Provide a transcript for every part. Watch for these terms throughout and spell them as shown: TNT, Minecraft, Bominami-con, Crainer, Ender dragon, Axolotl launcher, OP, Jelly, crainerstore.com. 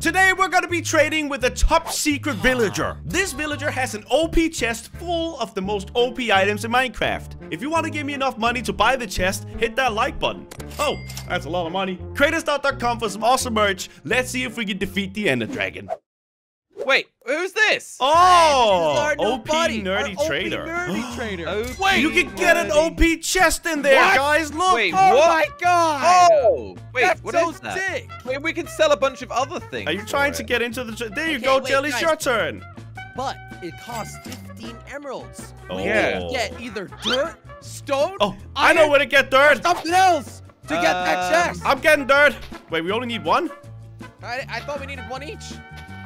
Today we're gonna be trading with a top secret villager. This villager has an OP chest full of the most OP items in Minecraft. If you wanna give me enough money to buy the chest, hit that like button. Oh, that's a lot of money. Crainerstore.com for some awesome merch. Let's see if we can defeat the Ender dragon. Wait, who's this? Oh, this OP nerdy trader. Wait, you can get an OP chest in there, guys. Look. Wait, oh my god. Oh, wait, what is that? Wait, we can sell a bunch of other things. Are you trying to get into the? There you go, Jelly. Your turn. But it costs 15 emeralds. Oh, yeah. We can get either dirt, stone. Oh, I know where to get dirt. Something else to get that chest. I'm getting dirt. Wait, we only need one? I thought we needed one each.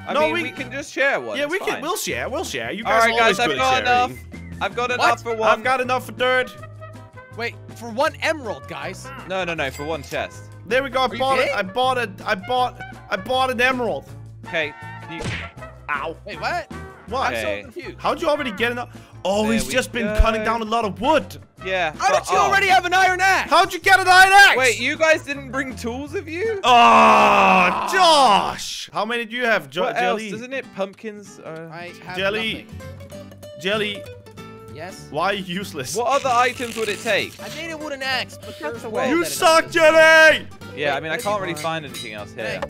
I mean, we can just share one. Yeah, we'll share. We'll share. You guys are always good at sharing. All right, guys, I've got enough for one. I've got enough for dirt. Wait, for one emerald, guys. No, no, no, for one chest. There we go. I bought an emerald. Okay. Ow. Wait, what? What? Okay. I'm so confused. How'd you already get enough? Oh, he's just been cutting down a lot of wood. Yeah. How did you already have an iron axe? How'd you get an iron axe? Wait, you guys didn't bring tools with you? Oh, Josh. How many do you have, Jelly? Else? Isn't it pumpkins? I have Jelly. Yes? Why useless? What other items would it take? I made a wooden axe, but that's a way. You suck, Jelly! Yeah, I mean, I can't really find anything else here.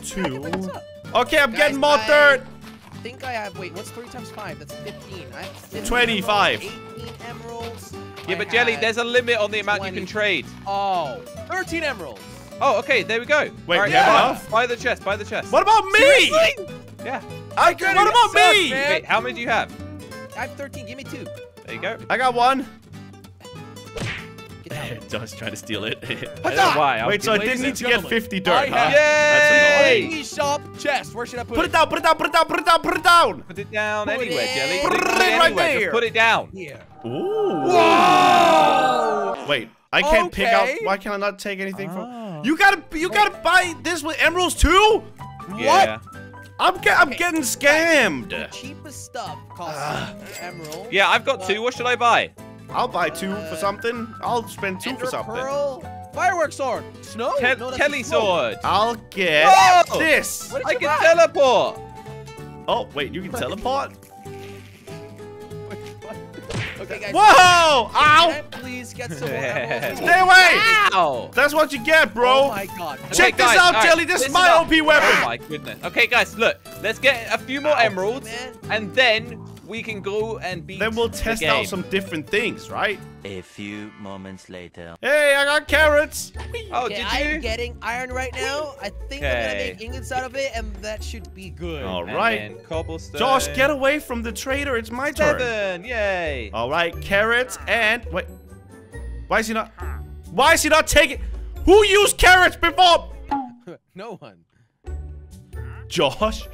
Okay, I'm getting more dirt. I think I have, wait, what's 3 times 5? That's 15. I have 15 25. Emeralds, 18 emeralds. Yeah, but Jelly, there's a limit on the amount 20. You can trade. Oh, 13 emeralds. Oh, okay, there we go. Wait, enough? Buy the chest, buy the chest. What about me? Seriously? Yeah. What about me? Wait, how many do you have? I have 13, give me 2. There you go. I got 1. Josh trying to steal it. I don't know why. Wait, so I didn't need to get 50 dirt, huh? Yay! That's shop chest. Where should I put it? Put it down, put it down, put it down, put it down, put it down. Put it down anywhere, Jelly. Put it right there. Put it down. Yeah. Ooh. Whoa! Wait, I can't pick out. Why can I not take anything from? You gotta buy this with emeralds too? Yeah. What? I'm getting scammed. The cheapest stuff costs emeralds. Yeah, I've got 2. What should I buy? I'll buy 2 for something. I'll spend 2 for something. Pearl. Firework sword. Snow? Kelly sword. I'll get this. I can teleport. Oh, wait. You can teleport? Okay, guys. Whoa! Ow! Can I please get some more emeralds? Stay away! Ow! That's what you get, bro. Oh my god. Check this out, Jelly. This is my OP weapon. Oh my goodness. Okay, guys. Look. Let's get a few more emeralds. And then we can go and beat the game. Then we'll test out some different things, right? A few moments later. Hey, I got carrots. Oh, did you? I'm getting iron right now. I think I'm gonna make ingots out of it, and that should be good. All right. Cobblestone. Josh, get away from the trader. It's my turn. 7. Yay. All right, carrots and wait. Why is he not? Why is he not taking? Who used carrots before? No one. Josh.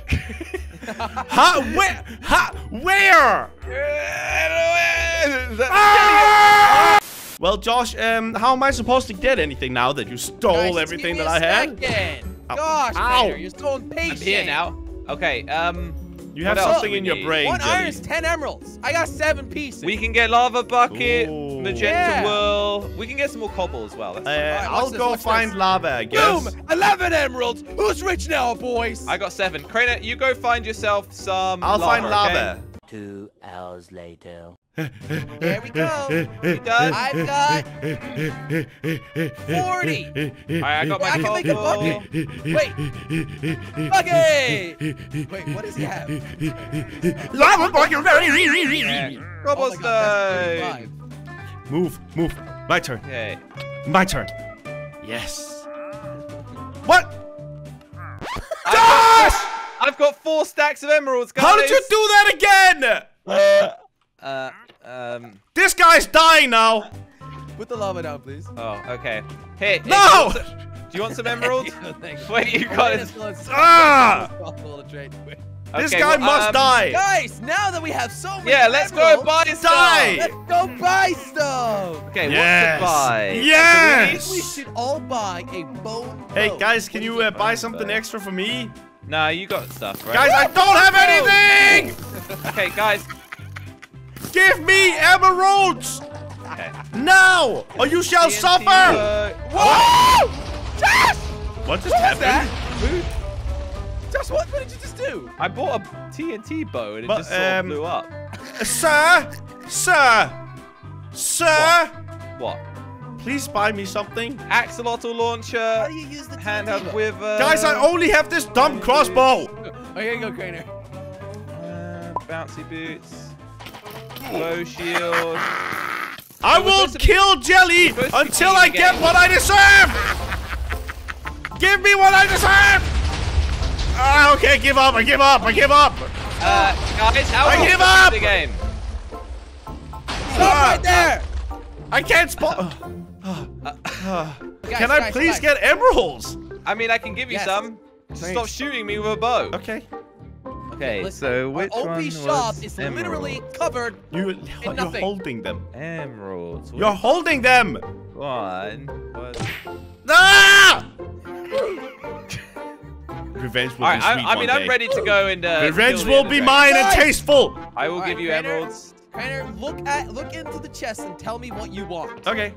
Huh? Where? Huh? Where? Well, Josh, how am I supposed to get anything now that you stole everything that I had? Gosh, Crainer, you're so impatient. I'm here now. Okay, you have something in your brain, Jelly. 1 iron is 10 emeralds. I got 7 pieces. We can get lava bucket, magenta whirl. We can get some more cobble as well. I'll go find lava, I guess. Boom! 11 emeralds. Who's rich now, boys? I got 7. Crainer, you go find yourself some lava. I'll find lava. 2 hours later. There we go. You done? I've got 40. Alright, I got my bucket. Wait. Bucket. Wait, what does he have? Lava bucket. Cobblestone. Move. My turn. Okay. My turn. Yes. What? Josh! I've got 4 stacks of emeralds, guys. How did you do that again? This guy's dying now. Put the lava down, please. Oh, okay. Hey. No! Do you want some emeralds? No, thanks. Wait, you got it. This guy must die. Guys, now that we have so many let's go buy stuff. Let's go buy stuff. Okay, what to buy? Yes! So we should all buy a bone. Hey, guys, can you buy something extra for me? Nah, you got stuff, right? Guys, I don't have anything! Okay, guys. Give me emeralds! Okay. Now! Or you shall suffer! Whoa! Josh! What just happened? Josh, what did you just do? I bought a TNT bow and it just sort of blew up. Sir! What? Please buy me something. Axolotl launcher. How do you use the handheld with? Guys, I only have this dumb crossbow. Okay, go, Crainer. Bouncy boots. Bow shield. I will kill Jelly until I get what I deserve. Give me what I deserve. Okay, give up. I give up. Guys, I give up. The game. Stop right there. I can't spawn. Can I please get emeralds? I mean, I can give you some. Just stop shooting me with a bow. Okay. Okay, listen, so which one was shop is emeralds? Literally covered in nothing. You're holding them. Emeralds. You're holding them. One was... Ah! Revenge will be sweet. I mean, I'm ready to go and... Revenge will be mine and tasteful. I will give you emeralds. Crainer, look into the chest and tell me what you want. Okay.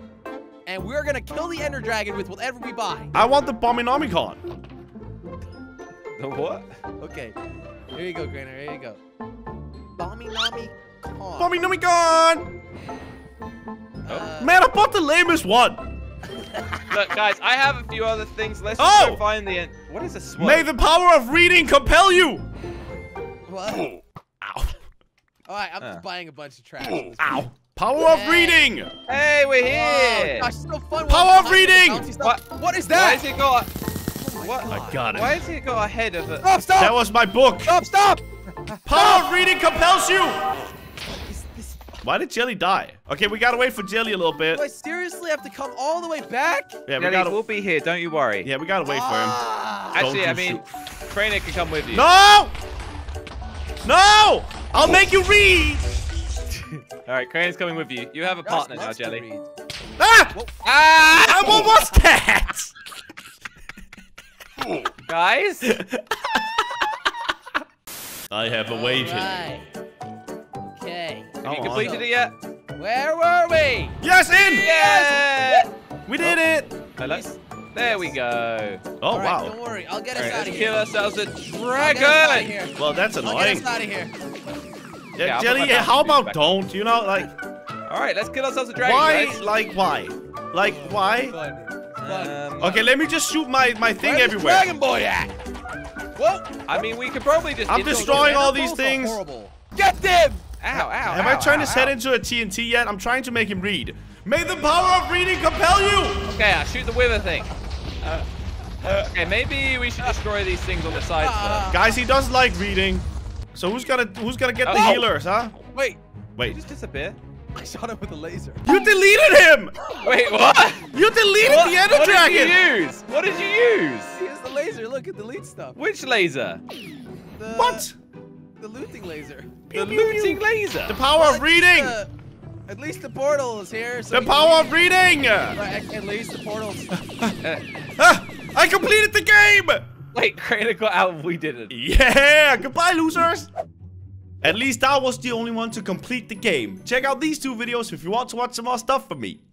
And we're gonna kill the Ender dragon with whatever we buy. I want the Bominami-con. The what? Okay. Here you go, Crainer. Here you go. Bominami-con. Bominami-con. Man, I bought the lamest one. Look, guys, I have a few other things. Let's just go find the end. What is a sword? May the power of reading compel you. What? Ow. All right, I'm just buying a bunch of trash. Ow! Power of reading! Hey, we're here! Gosh, so fun. Power of reading! What is that? Why has it got? What? I got it. Why has it got a head of it? Stop! Stop! That was my book. Stop! Stop! Power of reading compels you. Why did Jelly die? Okay, we gotta wait for Jelly a little bit. Do I seriously have to come all the way back? Yeah, we'll be here. Don't you worry. Yeah, we gotta wait for him. Actually, I mean, Crainer can come with you. No! No! I'll make you read! Alright, Crainer's coming with you. You have a partner now, Jelly. Ah! Ah! What was that? Guys? I have a wager. Right. Okay. Have you completed it yet? Where were we? Yes, in! Yes! We did it! Hello? There we go. Oh, wow. Don't worry. I'll get us out of here. Kill ourselves a dragon. Well, that's annoying. Get us out of here. Yeah, Jelly, how about don't? You know, like. All right, let's kill ourselves a dragon. Why? Guys. Like, why? Like, why? Okay, let me just shoot my thing everywhere. Where's Dragon Boy at? Well, I mean, we could probably just. I'm destroying all these things. Get them! Ow, ow. Am I trying to set into a TNT yet? I'm trying to make him read. May the power of reading compel you! Okay, I'll shoot the wither thing. Okay, maybe we should destroy these things on the side first. Guys, he doesn't like reading. So who's gonna get the healers, huh? Wait. Did he just disappear? I shot him with a laser. You deleted him! Wait, what? You deleted the Ender Dragon! What did you use? He used the laser. Look, it deletes stuff. Which laser? The looting laser. The looting laser? The power of reading! At least the portal is here. So the power of reading! At least the portal's... I completed the game! Wait, Crainer got out and we didn't. Yeah! Goodbye, losers! At least I was the only one to complete the game. Check out these two videos if you want to watch some more stuff from me.